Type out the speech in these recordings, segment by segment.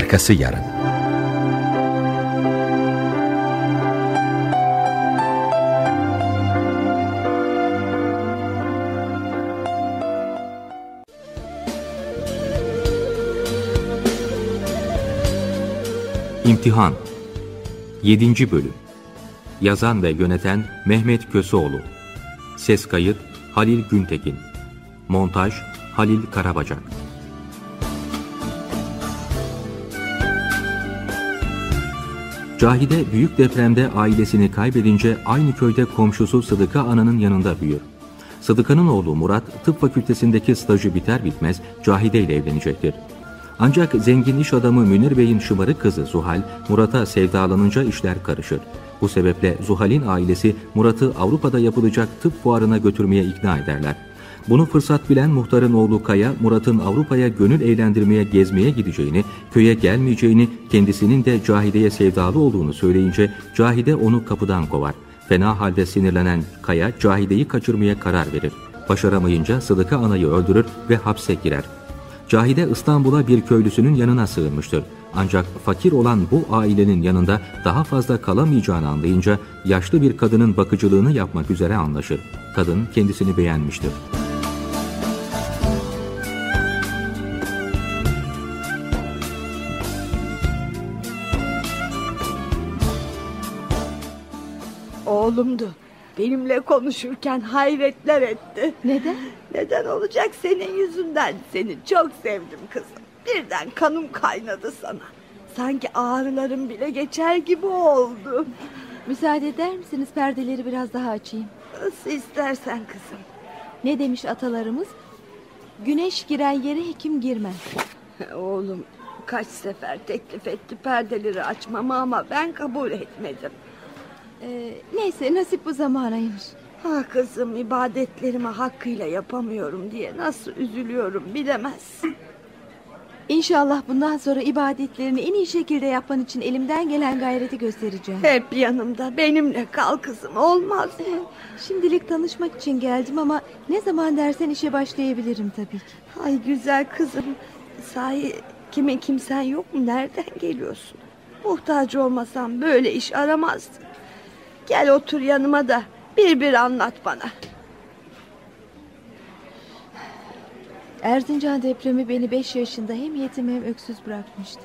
Arkası yarın. İmtihan 7. Bölüm. Yazan ve yöneten Mehmet Köseoğlu. Ses kayıt Halil Güntekin. Montaj Halil Karabacak. Cahide büyük depremde ailesini kaybedince aynı köyde komşusu Sıdıka Ana'nın yanında büyür. Sıdıka'nın oğlu Murat tıp fakültesindeki stajı biter bitmez Cahide ile evlenecektir. Ancak zengin iş adamı Münir Bey'in şımarık kızı Zuhal, Murat'a sevdalanınca işler karışır. Bu sebeple Zuhal'in ailesi Murat'ı Avrupa'da yapılacak tıp fuarına götürmeye ikna ederler. Bunu fırsat bilen muhtarın oğlu Kaya, Murat'ın Avrupa'ya gönül eğlendirmeye, gezmeye gideceğini, köye gelmeyeceğini, kendisinin de Cahide'ye sevdalı olduğunu söyleyince Cahide onu kapıdan kovar. Fena halde sinirlenen Kaya, Cahide'yi kaçırmaya karar verir. Başaramayınca Sıdıka Ana'yı öldürür ve hapse girer. Cahide İstanbul'a bir köylüsünün yanına sığınmıştır. Ancak fakir olan bu ailenin yanında daha fazla kalamayacağını anlayınca yaşlı bir kadının bakıcılığını yapmak üzere anlaşır. Kadın kendisini beğenmiştir. Oğlumdu. Benimle konuşurken hayretler etti. Neden? Neden olacak, senin yüzünden. Seni çok sevdim kızım. Birden kanım kaynadı sana. Sanki ağrılarım bile geçer gibi oldu. Müsaade eder misiniz, perdeleri biraz daha açayım? Nasıl istersen kızım. Ne demiş atalarımız? Güneş giren yere hekim girmez. Oğlum kaç sefer teklif etti perdeleri açmamı ama ben kabul etmedim. Neyse, nasip bu zamanaymış. Ha kızım, ibadetlerimi hakkıyla yapamıyorum diye nasıl üzülüyorum bilemezsin. İnşallah bundan sonra ibadetlerini en iyi şekilde yapman için elimden gelen gayreti göstereceğim. Hep yanımda, benimle kal kızım, olmaz mı? Şimdilik tanışmak için geldim ama ne zaman dersen işe başlayabilirim tabii ki. Ay güzel kızım, sahi kime kimsen yok mu, nereden geliyorsun? Muhtaç olmasam böyle iş aramazdın. Gel otur yanıma da bir anlat bana. Erzincan depremi beni 5 yaşında hem yetim hem öksüz bırakmıştı.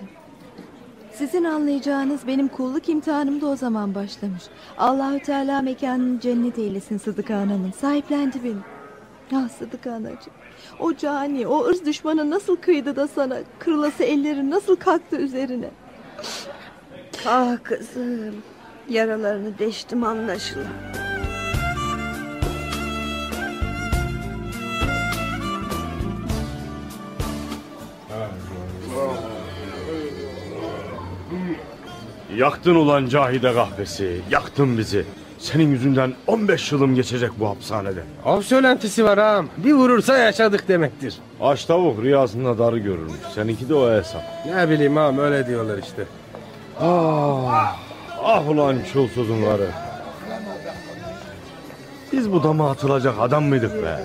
Sizin anlayacağınız benim kulluk imtihanım da o zaman başlamış. Allahü Teala mekanını cennet eylesin Sıdıka Ana'nın. Sahiplendi beni. Ah Sıdıka Anacığım. O cani, o ırz düşmanı nasıl kıydı da sana, kırılası elleri nasıl kalktı üzerine. Ah kızım, yaralarını deştim anlaşılan. Yaktın ulan Cahide kahvesi, yaktın bizi. Senin yüzünden 15 yılım geçecek bu hapishanede. Av söylentisi var ağam. Bir vurursa yaşadık demektir. Aç tavuk rüyasında darı görürmüş. Seninki de o hesap. Ne bileyim ağam, öyle diyorlar işte. Ah ulan çulsuzunları. Biz bu dama atılacak adam mıydık be?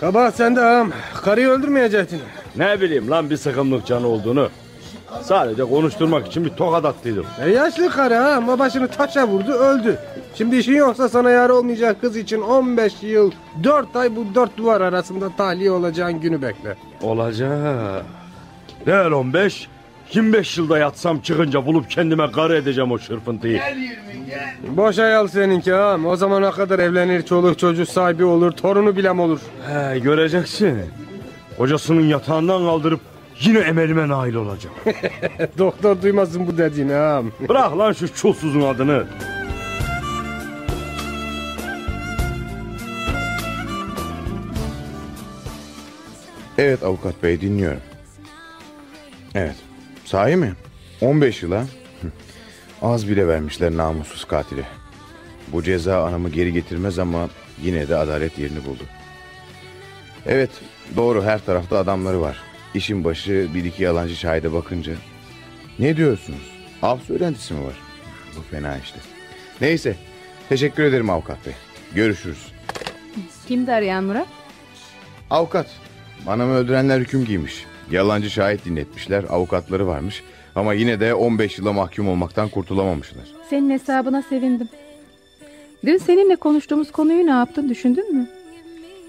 Kabahat sende ağam. Karıyı öldürmeyecektin. Ne bileyim lan bir sıkımlık canı olduğunu. Sadece konuşturmak için bir tokat attıydım. Yaşlı karı ha, ama başını taça vurdu, öldü. Şimdi işin yoksa sana yar olmayacak kız için 15 yıl 4 ay bu 4 duvar arasında tahliye olacağın günü bekle. Olacak. Değil 15? 25 yılda yatsam çıkınca bulup kendime karı edeceğim o çırpıntıyı. Gel. Boş hayal seninki ha. O zamana kadar evlenir, çoluk çocuk sahibi olur, torunu bilem olur. He, göreceksin. Kocasının yatağından kaldırıp yine emelime nail olacağım. Doktor duymasın bu dediğini ha. Bırak lan şu çulsuzun adını. Evet avukat bey, dinliyorum. Evet. Sahi mi? 15 yıl ha? Az bile vermişler namussuz katile. Bu ceza anamı geri getirmez ama yine de adalet yerini buldu. Evet doğru, her tarafta adamları var. İşin başı bir iki yalancı şahide bakınca. Ne diyorsunuz? Af söylentisi mi var? Bu fena işte. Neyse, teşekkür ederim avukat bey. Görüşürüz. Kimdi arayan Murat? Avukat. Anamı öldürenler hüküm giymiş. Yalancı şahit dinletmişler, avukatları varmış. Ama yine de 15 yıla mahkum olmaktan kurtulamamışlar. Senin hesabına sevindim. Dün seninle konuştuğumuz konuyu ne yaptın, düşündün mü?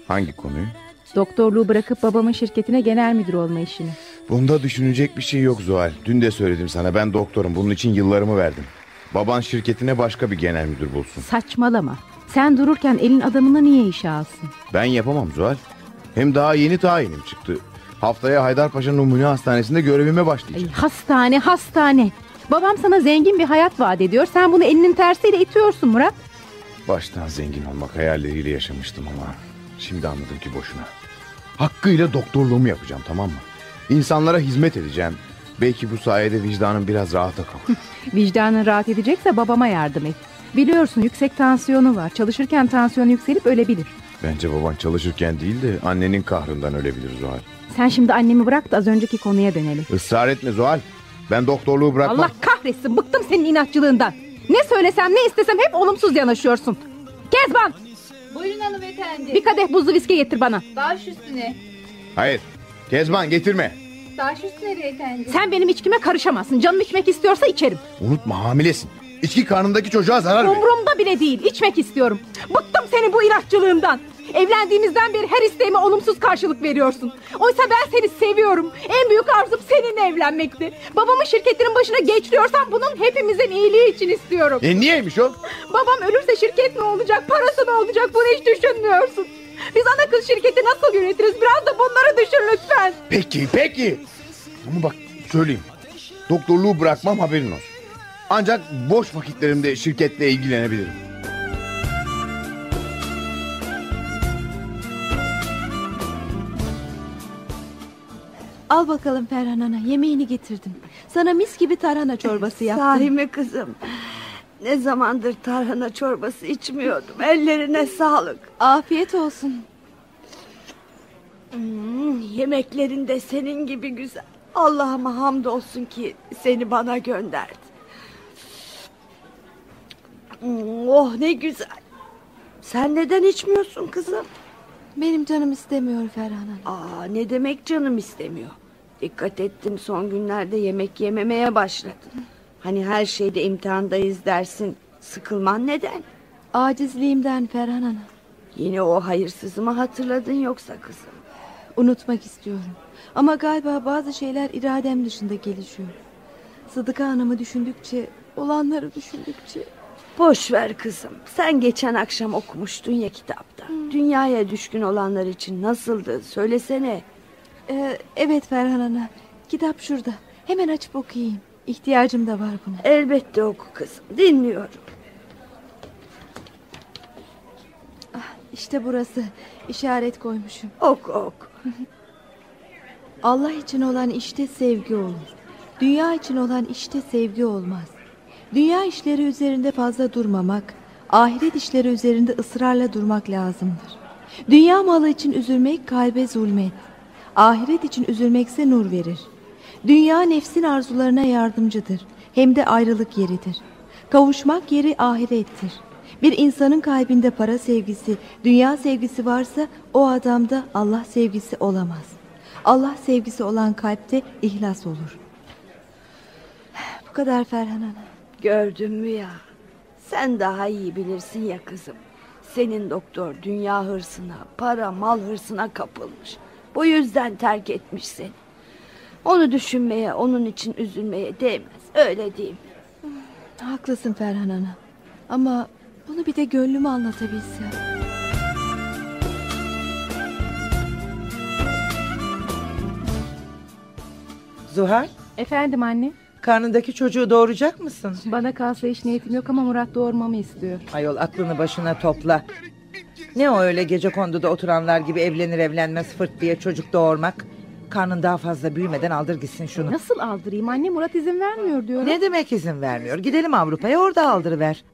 Hangi konuyu? Doktorluğu bırakıp babamın şirketine genel müdür olma işini. Bunda düşünecek bir şey yok Zuhal. Dün de söyledim sana, ben doktorum, bunun için yıllarımı verdim. Baban şirketine başka bir genel müdür bulsun. Saçmalama. Sen dururken elin adamına niye işe alsın? Ben yapamam Zuhal. Hem daha yeni tayinim çıktı. Haftaya Haydarpaşa Numune Hastanesi'nde görevime başlayacağım. Ay, hastane. Babam sana zengin bir hayat vaat ediyor. Sen bunu elinin tersiyle itiyorsun Murat. Baştan zengin olmak hayalleriyle yaşamıştım ama şimdi anladım ki boşuna. Hakkıyla doktorluğumu yapacağım, tamam mı? İnsanlara hizmet edeceğim. Belki bu sayede vicdanım biraz rahata kavuşur. Vicdanın rahat edecekse babama yardım et. Biliyorsun yüksek tansiyonu var. Çalışırken tansiyonu yükselip ölebilir. Bence baban çalışırken değil de annenin kahrından ölebilir Zuhal. Sen şimdi annemi bırak da az önceki konuya dönelim. Israr etme Zuhal. Ben doktorluğu bırakmam. Allah kahretsin, bıktım senin inatçılığından. Ne söylesem ne istesem hep olumsuz yanaşıyorsun. Kezban! Buyurun hanımefendi. Bir kadeh buzlu viski getir bana. Baş üstüne. Hayır Kezban, getirme. Baş üstüne beyefendi. Sen benim içkime karışamazsın. Canım içmek istiyorsa içerim. Unutma, hamilesin. İçki karnındaki çocuğa zarar verir. Umurumda bile değil, içmek istiyorum. Bıktım senin bu inatçılığından. Evlendiğimizden beri her isteğime olumsuz karşılık veriyorsun. Oysa ben seni seviyorum. En büyük arzum seninle evlenmekti. Babamın şirketinin başına geçiriyorsan bunun hepimizin iyiliği için istiyorum. Niyeymiş o? Babam ölürse şirket ne olacak, parası ne olacak, bunu hiç düşünmüyorsun. Biz ana kız şirketi nasıl yönetiriz, biraz da bunları düşün lütfen. Peki. Ama bak söyleyeyim, doktorluğu bırakmam, haberin olsun. Ancak boş vakitlerimde şirketle ilgilenebilirim. Al bakalım Ferhan ana, yemeğini getirdim. Sana mis gibi tarhana çorbası yaptım. Sahi mi kızım? Ne zamandır tarhana çorbası içmiyordum. Ellerine sağlık. Afiyet olsun. Yemeklerin de senin gibi güzel. Allah'ıma hamdolsun ki seni bana gönderdi. Oh ne güzel. Sen neden içmiyorsun kızım? Benim canım istemiyor Ferhan Hanım. Ne demek canım istemiyor? Dikkat ettim son günlerde yemek yememeye başladın. Hani her şeyde imtihandayız dersin. Sıkılman neden? Acizliğimden Ferhan Hanım. Yine o hayırsızımı hatırladın yoksa kızım? Unutmak istiyorum. Ama galiba bazı şeyler iradem dışında gelişiyor. Sıdıka Hanım'ı düşündükçe, olanları düşündükçe... Boş ver kızım. Sen geçen akşam okumuştun ya kitapta. Dünyaya düşkün olanlar için nasıldı? Söylesene. Evet Ferhan Ana. Kitap şurada. Hemen açıp okuyayım. İhtiyacım da var buna. Elbette oku kızım. Dinliyorum. Ah, işte burası. İşaret koymuşum. Oku. Allah için olan işte sevgi olur. Dünya için olan işte sevgi olmaz. Dünya işleri üzerinde fazla durmamak, ahiret işleri üzerinde ısrarla durmak lazımdır. Dünya malı için üzülmek kalbe zulmet, ahiret için üzülmekse nur verir. Dünya nefsin arzularına yardımcıdır, hem de ayrılık yeridir. Kavuşmak yeri ahirettir. Bir insanın kalbinde para sevgisi, dünya sevgisi varsa o adamda Allah sevgisi olamaz. Allah sevgisi olan kalpte ihlas olur. Bu kadar Ferhan Hanım. Gördün mü ya? Sen daha iyi bilirsin ya kızım. Senin doktor dünya hırsına, para mal hırsına kapılmış. Bu yüzden terk etmiş seni. Onu düşünmeye, onun için üzülmeye değmez. Öyle değil mi? Haklısın Ferhan Ana. Ama bunu bir de gönlümü anlatabilsem. Zuhal? Efendim anne? Karnındaki çocuğu doğuracak mısın? Bana kalsa hiç niyetim yok ama Murat doğurmamı istiyor. Ayol aklını başına topla. Ne o öyle gecekonduda oturanlar gibi evlenir evlenmez fırt diye çocuk doğurmak? Karnın daha fazla büyümeden aldır gitsin şunu. Nasıl aldırayım anne? Murat izin vermiyor diyorum. Ne demek izin vermiyor? Gidelim Avrupa'ya, orada aldırıver.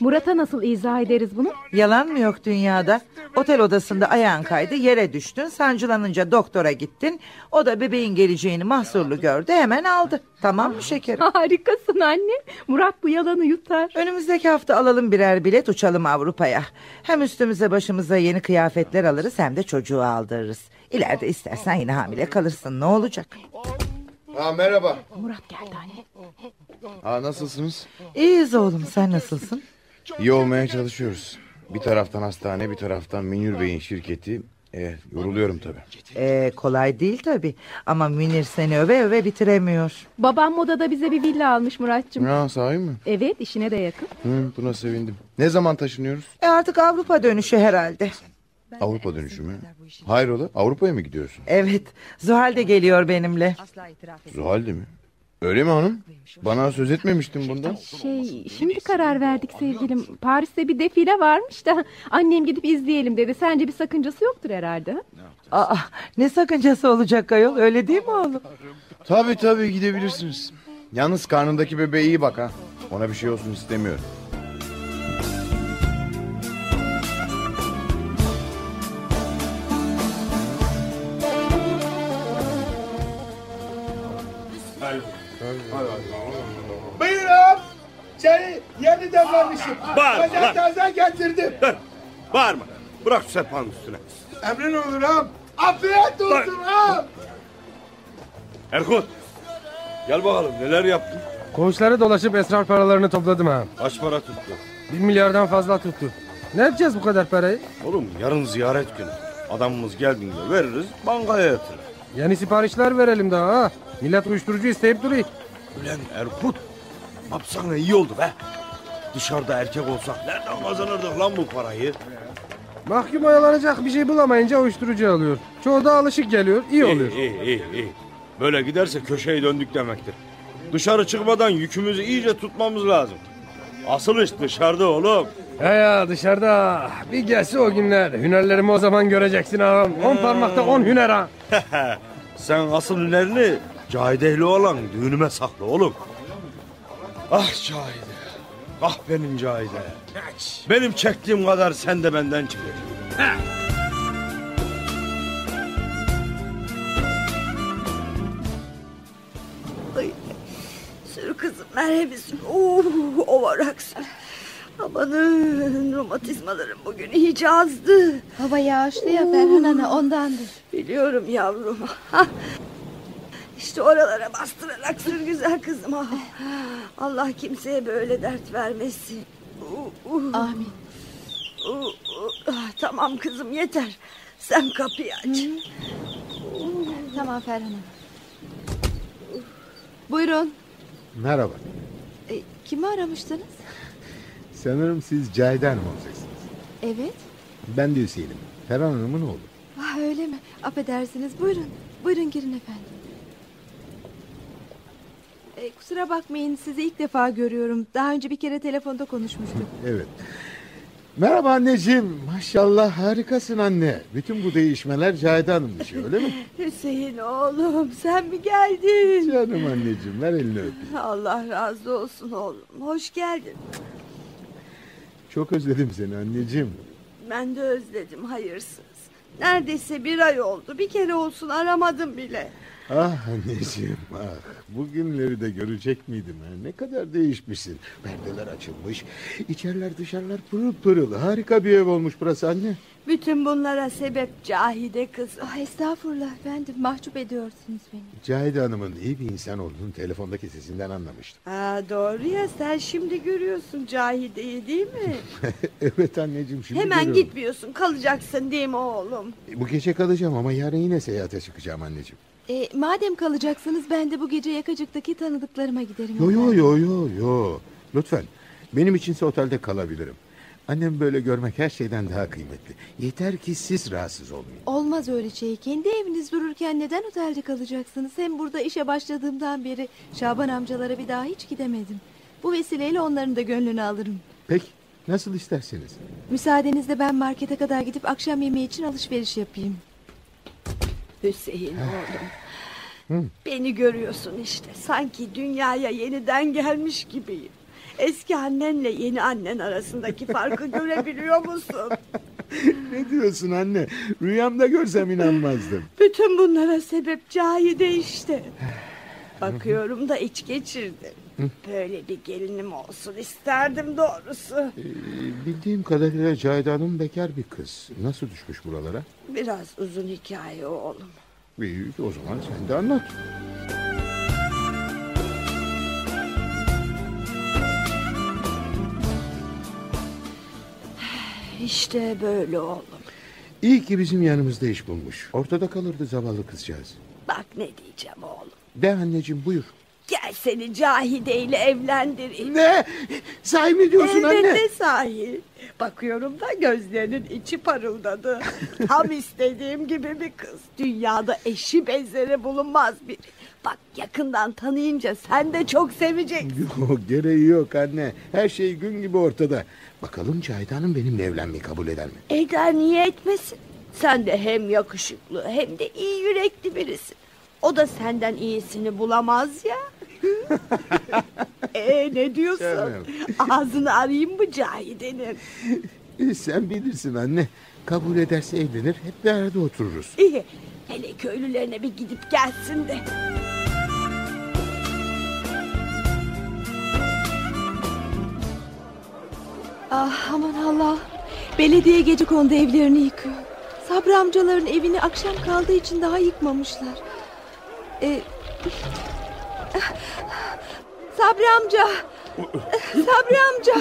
Murat'a nasıl izah ederiz bunu? Yalan mı yok dünyada? Otel odasında ayağın kaydı, yere düştün, sancılanınca doktora gittin. O da bebeğin geleceğini mahsurlu gördü, hemen aldı. Tamam mı şekerim? Harikasın anne. Murat bu yalanı yutar. Önümüzdeki hafta alalım birer bilet, uçalım Avrupa'ya. Hem üstümüze başımıza yeni kıyafetler alırız, hem de çocuğu aldırırız. İleride istersen yine hamile kalırsın, ne olacak? Merhaba. Murat geldi anne. Nasılsınız? İyiyiz oğlum, sen nasılsın? İyi olmaya çalışıyoruz. Bir taraftan hastane, bir taraftan Münir Bey'in şirketi. Yoruluyorum tabii. Kolay değil tabii. Ama Münir seni öve öve bitiremiyor. Babam modada bize bir villa almış Muratcığım. Ya sahi mi? Evet, işine de yakın. Buna sevindim. Ne zaman taşınıyoruz? Artık Avrupa dönüşü herhalde. Avrupa dönüşü mü? Hayrola, Avrupa'ya mı gidiyorsun? Evet, Zuhal de geliyor benimle. Zuhal de mi? Öyle mi hanım? Bana söz etmemiştin bundan. Şimdi karar verdik sevgilim. Paris'te bir defile varmış da annem gidip izleyelim dedi. Sence bir sakıncası yoktur herhalde? Ne sakıncası olacak ayol? Öyle değil mi oğlum? Tabii gidebilirsiniz. Yalnız karnındaki bebeğe iyi bak ha. Ona bir şey olsun istemiyorum. Buyurun. Seni yeni demlemişim. Bağırma taze getirdim. Dur. Bağırma. Bırak şu sehpanın üstüne. Emrin olur ağam. Afiyet olsun ağam. Erkut. Gel bakalım neler yaptın. Koğuşlara dolaşıp esrar paralarını topladım ağam. Kaç para tuttu? 1 milyardan fazla tuttu. Ne yapacağız bu kadar parayı? Oğlum yarın ziyaret günü. Adamımız geldiğinde veririz bankaya yatırır. Yeni siparişler verelim daha ha. Millet uyuşturucu isteyip duruyor. Ulan Erkut, hapsana iyi oldu be. Dışarıda erkek olsak nereden kazanırdık lan bu parayı? Mahkum oyalanacak bir şey bulamayınca uyuşturucu alıyor. Çoğu da alışık geliyor, iyi oluyor. İyi. Böyle giderse köşeye döndük demektir. Dışarı çıkmadan yükümüzü iyice tutmamız lazım. Asıl iş dışarıda oğlum. Ya dışarıda bir gelse o günler. Hünerlerimi o zaman göreceksin ağam. 10 parmakta 10 hüner ha. Sen asıl hünerini Cahidehli olan düğünüme sakla oğlum. Ah Cahide. Ah benim Cahide. Benim çektiğim kadar sen de benden çek. Sür kızım merhebesin. Ovarak sür. Amanın romatizmalarım bugün iyice azdı. Hava yağışlı ya Ferhan ana ondandır. Biliyorum yavrum. İşte oralara bastırarak sür güzel kızım. Allah kimseye böyle dert vermesin. Amin. Tamam kızım yeter. Sen kapıyı aç. Tamam Ferhan ana. Buyurun. Merhaba. Kimi aramıştınız? Sanırım siz Cahide Hanım olacaksınız. Evet. Ben de Hüseyin'im. Ferhan Hanım'ın oğlu. Öyle mi? Affedersiniz. Buyurun. Buyurun girin efendim. Kusura bakmayın. Sizi ilk defa görüyorum. Daha önce bir kere telefonda konuşmuştuk. Evet. Merhaba anneciğim. Maşallah harikasın anne. Bütün bu değişmeler Cahide Hanım'ın işi öyle mi? Hüseyin oğlum sen mi geldin? Canım anneciğim ver elini öpeyim. Allah razı olsun oğlum. Hoş geldin. Çok özledim seni anneciğim. Ben de özledim hayırsız. Neredeyse 1 ay oldu. Bir kere olsun aramadım bile. Ah anneciğim ah. Bugünleri de görecek miydim ha? Ne kadar değişmişsin. Perdeler açılmış. İçeriler dışarılar pırıl pırıl. Harika bir ev olmuş burası anne. Bütün bunlara sebep Cahide kız. Estağfurullah efendim. Mahcup ediyorsunuz beni. Cahide Hanım'ın iyi bir insan olduğunu telefondaki sesinden anlamıştım. Doğru ya sen şimdi görüyorsun Cahide'yi değil mi? Evet anneciğim şimdi hemen görüyorum. Gitmiyorsun kalacaksın değil mi oğlum? Bu gece kalacağım ama yarın yine seyahate çıkacağım anneciğim. Madem kalacaksınız ben de bu gece Yakacık'taki tanıdıklarıma giderim. Yo. Lütfen. Benim içinse otelde kalabilirim. Annem böyle görmek her şeyden daha kıymetli. Yeter ki siz rahatsız olmayın. Olmaz öyle şey. Kendi eviniz dururken neden otelde kalacaksınız? Hem burada işe başladığımdan beri Şaban amcalara bir daha hiç gidemedim. Bu vesileyle onların da gönlünü alırım. Peki nasıl isterseniz. Müsaadenizle ben markete kadar gidip akşam yemeği için alışveriş yapayım. Hüseyin oğlum. Beni görüyorsun işte. Sanki dünyaya yeniden gelmiş gibiyim. Eski annenle yeni annen arasındaki farkı görebiliyor musun? Ne diyorsun anne? Rüyamda görsem inanmazdım. Bütün bunlara sebep Cahide işte. Bakıyorum da iç geçirdi. Böyle bir gelinim olsun isterdim doğrusu. Bildiğim kadarıyla Cahide Hanım bekar bir kız. Nasıl düşmüş buralara? Biraz uzun hikaye oğlum. Büyük, o zaman sen de anlat. İşte böyle oğlum. İyi ki bizim yanımızda iş bulmuş. Ortada kalırdı zavallı kızcağız. Bak ne diyeceğim oğlum. De anneciğim, buyur. Gel seni Cahide ile evlendireyim. Ne? Sahi mi diyorsun elbette anne? Elbette sahi. Bakıyorum da gözlerinin içi parıldadı. Tam istediğim gibi bir kız. Dünyada eşi benzeri bulunmaz bir. Bak yakından tanıyınca sen de çok seveceksin. Yok, gereği yok anne. Her şey gün gibi ortada. Bakalım Cahide Hanım benimle evlenmeyi kabul eder mi? Eder, niye etmesin? Sen de hem yakışıklı hem de iyi yürekli birisin. O da senden iyisini bulamaz ya. Ne diyorsun? Canım. Ağzını arayayım mı Cahide'nin? Sen bilirsin anne. Kabul ederse evlenir, hep bir arada otururuz. İyi. Hele köylülerine bir gidip gelsin de. Ah, aman Allah. Belediye gecekondu evlerini yıkıyor. Sabri amcaların evini akşam kaldığı için daha yıkmamışlar. Sabri amca. Sabri amca.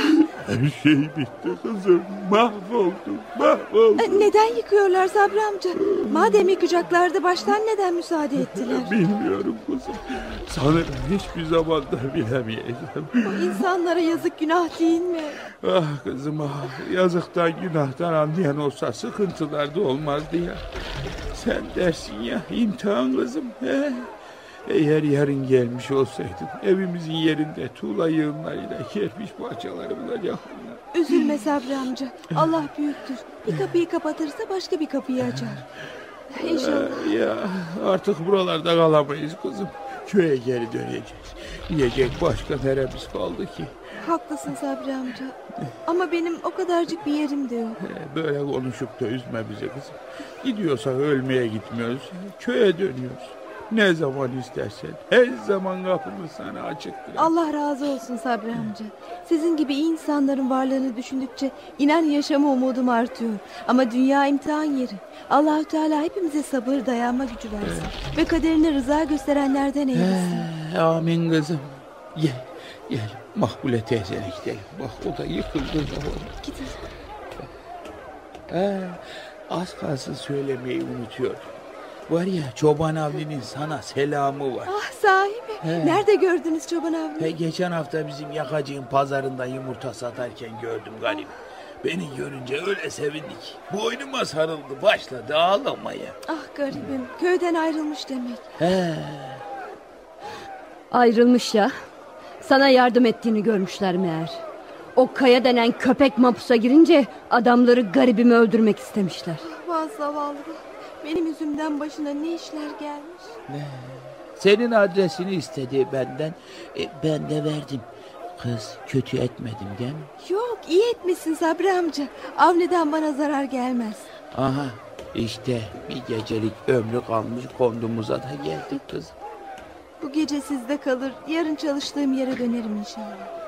Her şey bitti kızım. Mahvoldum. Neden yıkıyorlar Sabri amca? Madem yıkacaklardı baştan neden müsaade ettiler? Bilmiyorum kızım. Sanırım hiçbir zaman da bilemeyeceğim. O insanlara yazık, günah değil mi? Ah kızım ah. Yazıktan günahtan anlayan olsa sıkıntılar da olmazdı ya. Sen dersin ya, imtihan kızım. He? Eğer yarın gelmiş olsaydım evimizin yerinde tuğla yığınlarıyla kerpiç parçaları bulacaktım. Üzülme Sabri amca. Allah büyüktür. Bir kapıyı kapatırsa başka bir kapıyı açar. İnşallah. Ya artık buralarda kalamayız kızım. Köye geri döneceğiz. Yiyecek başka neremiz kaldı ki? Haklısın Sabri amca. Ama benim o kadarcık bir yerim de yok. Böyle konuşup da üzme bizi kızım. Gidiyorsak ölmeye gitmiyoruz. Köye dönüyoruz. Ne zaman istersen. Her zaman kapımız sana açıktır. Allah razı olsun Sabri amca. Sizin gibi iyi insanların varlığını düşündükçe inan yaşama umudum artıyor. Ama dünya imtihan yeri. Allah-u Teala hepimize sabır, dayanma gücü versin. Evet. Ve kaderine rıza gösterenlerden eylesin. Amin kızım. Gel. Makbule teyzene gidelim. Bak o da yıkıldı. Gidelim. Az kalsın söylemeyi unutuyordum. Var ya, Çoban Avli'nin sana selamı var. Ah sahi mi? Nerede gördünüz Çoban Avli'yi? Geçen hafta bizim yakacığın pazarında yumurta satarken gördüm galiba. Beni görünce öyle sevindik. Boynuma sarıldı, başladı ağlamaya. Ah garibim, köyden ayrılmış demek. Ayrılmış ya. Sana yardım ettiğini görmüşler meğer. O Kaya denen köpek mapusa girince adamları garibimi öldürmek istemişler. Vah zavallı. Benim yüzümden başına ne işler gelmiş. Senin adresini istedi benden. Ben de verdim. Kız, kötü etmedim değil mi? Yok, iyi etmişsin Sabri amca. Avni'den bana zarar gelmez. Aha işte bir gecelik ömrü kalmış kondumuza da geldik kız. Bu gece sizde kalır. Yarın çalıştığım yere dönerim inşallah.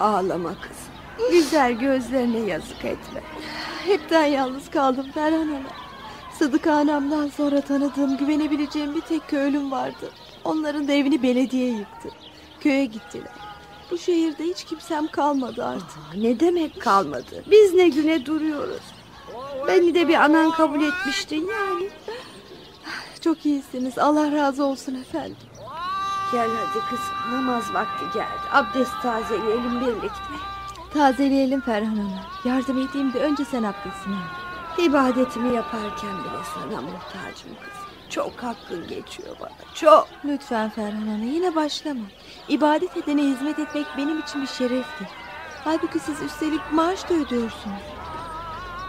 Ağlama kız. Güzel gözlerine yazık etme. Hepten yalnız kaldım Ferhan Hanım. Sıdık anamdan sonra tanıdığım, güvenebileceğim bir tek köylüm vardı. Onların da evini belediye yıktı. Köye gittiler. Bu şehirde hiç kimsem kalmadı artık. Ne demek kalmadı? Biz ne güne duruyoruz. Beni de bir anan kabul etmiştin yani. Çok iyisiniz. Allah razı olsun efendim. Gel hadi kız, namaz vakti geldi. Abdest tazeleyelim birlikte. Tazeleyelim Ferhan Hanım. Yardım edeyim de önce sen abdestini al. İbadetimi yaparken bile sana muhtacım kız. Çok hakkın geçiyor bana, çok. Lütfen Ferhan Hanım, yine başlama. İbadet edene hizmet etmek benim için bir şereftir. Halbuki siz üstelik maaş da ödüyorsunuz.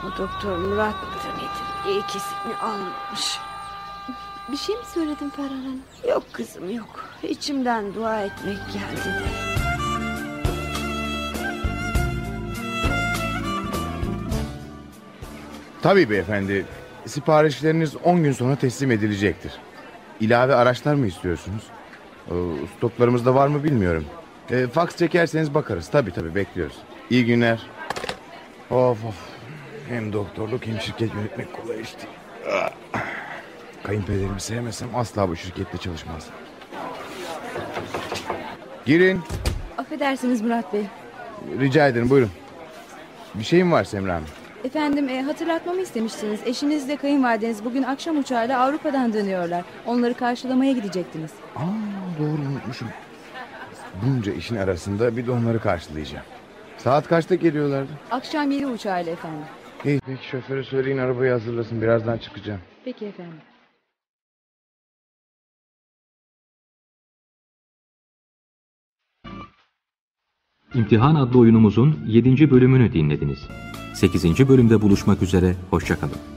O doktor Murat mıdır nedir? İkisini almamış. Bir şey mi söyledin Ferhan Hanım? Yok kızım yok. İçimden dua etmek geldi de. Tabii beyefendi. Siparişleriniz 10 gün sonra teslim edilecektir. İlave araçlar mı istiyorsunuz? Stoklarımızda var mı bilmiyorum. Faks çekerseniz bakarız. Tabii bekliyoruz. İyi günler. Of. Hem doktorluk hem şirket yönetmek kolay iş değil. Kayınpederimi sevmesem asla bu şirkette çalışmazdım. Girin. Affedersiniz Murat Bey. Rica ederim, buyurun. Bir şeyim var Semra Hanım. Efendim, hatırlatmamı istemiştiniz. Eşinizle kayınvalideniz bugün akşam uçağıyla Avrupa'dan dönüyorlar. Onları karşılamaya gidecektiniz. Doğru, unutmuşum. Bunca işin arasında bir de onları karşılayacağım. Saat kaçta geliyorlardı? Akşam 7 uçağıyla efendim. İyi, peki şoförü söyleyin arabayı hazırlasın, birazdan çıkacağım. Peki efendim. İmtihan adlı oyunumuzun 7. bölümünü dinlediniz. 8. bölümde buluşmak üzere, hoşça kalın.